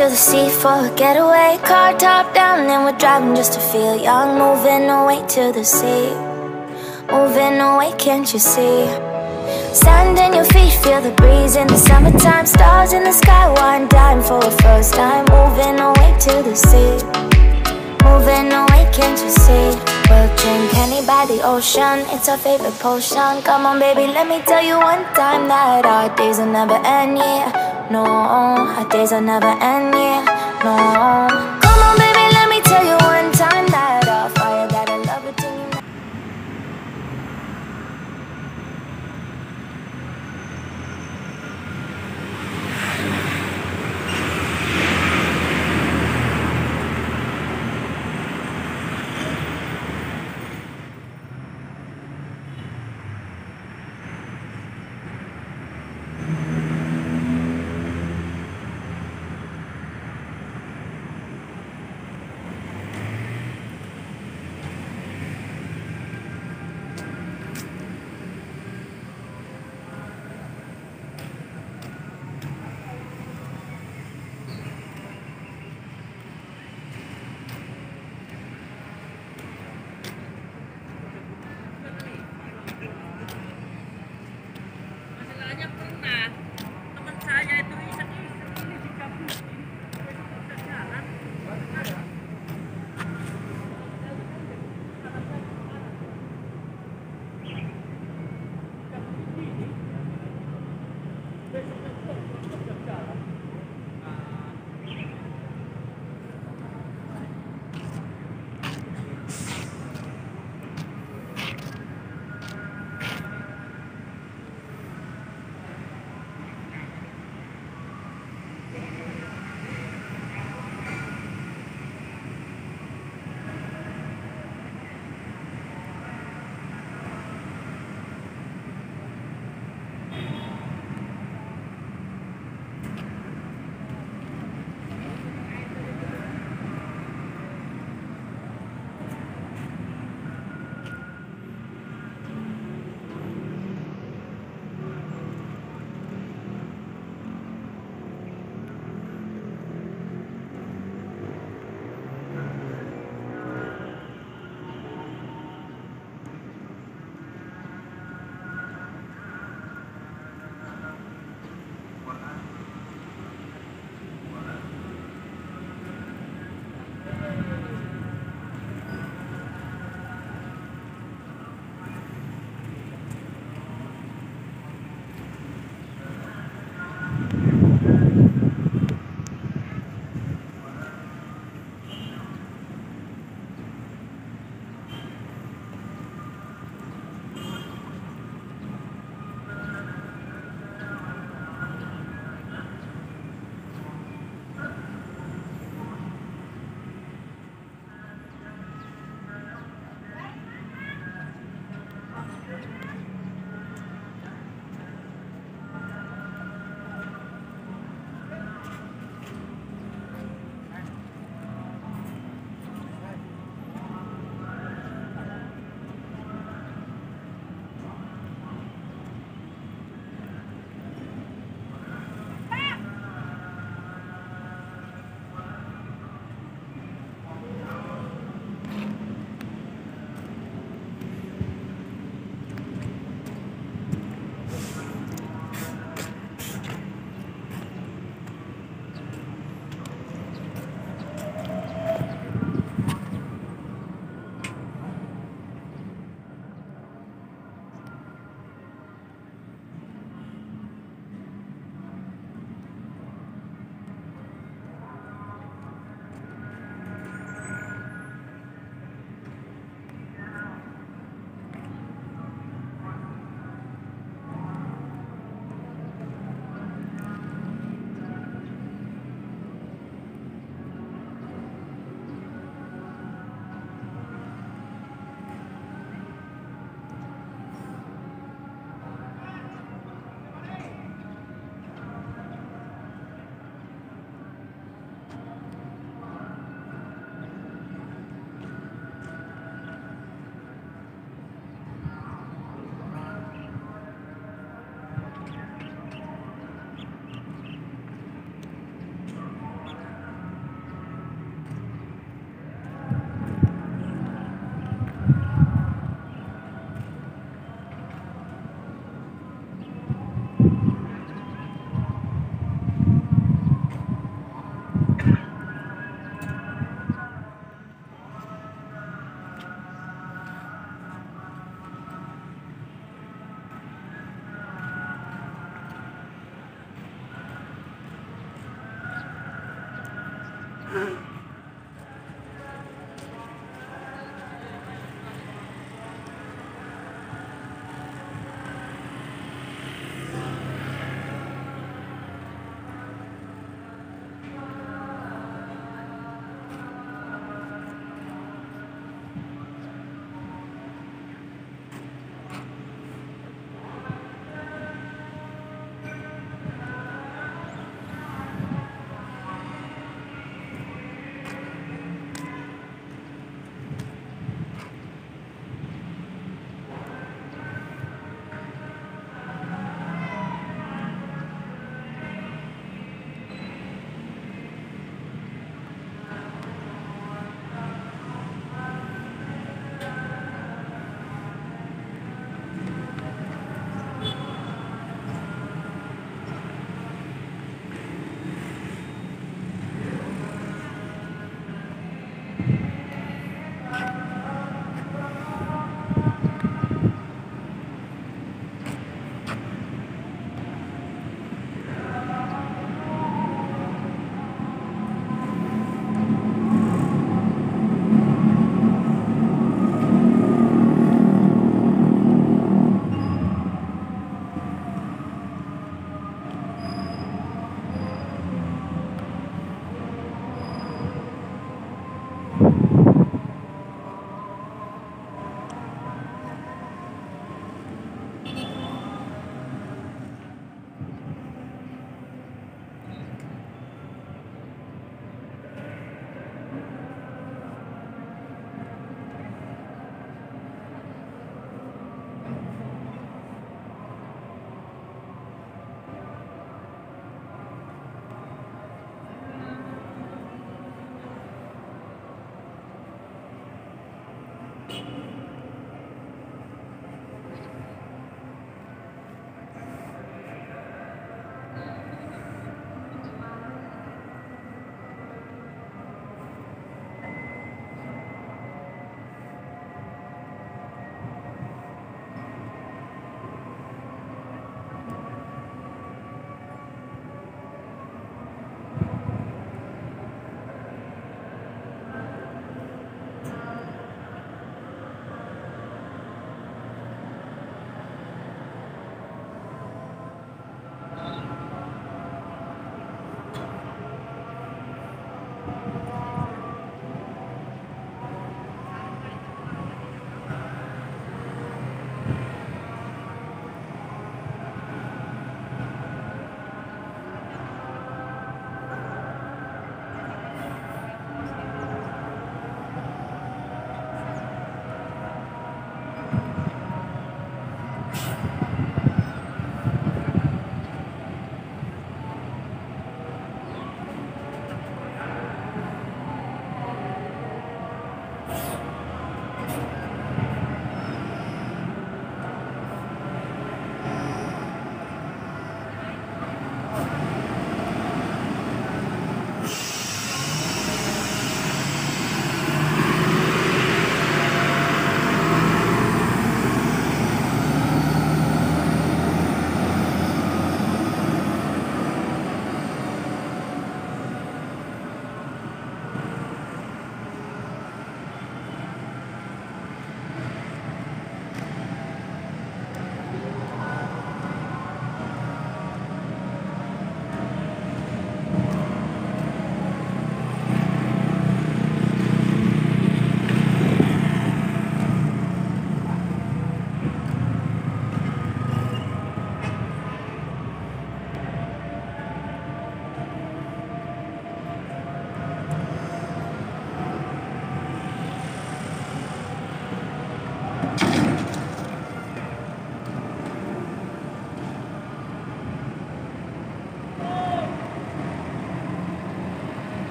To the sea for a getaway, car top down, then we're driving just to feel young. Moving away to the sea, moving away, can't you see? Sand in your feet, feel the breeze in the summertime. Stars in the sky, one dime for a first time. Moving away to the sea, moving away, can't you see? We'll drink honey by the ocean, it's our favorite potion. Come on baby, let me tell you one time that our days will never end, yeah. No, our days will never end, yeah. No, come on baby, let me tell you one time that I'll fire that I love it till you.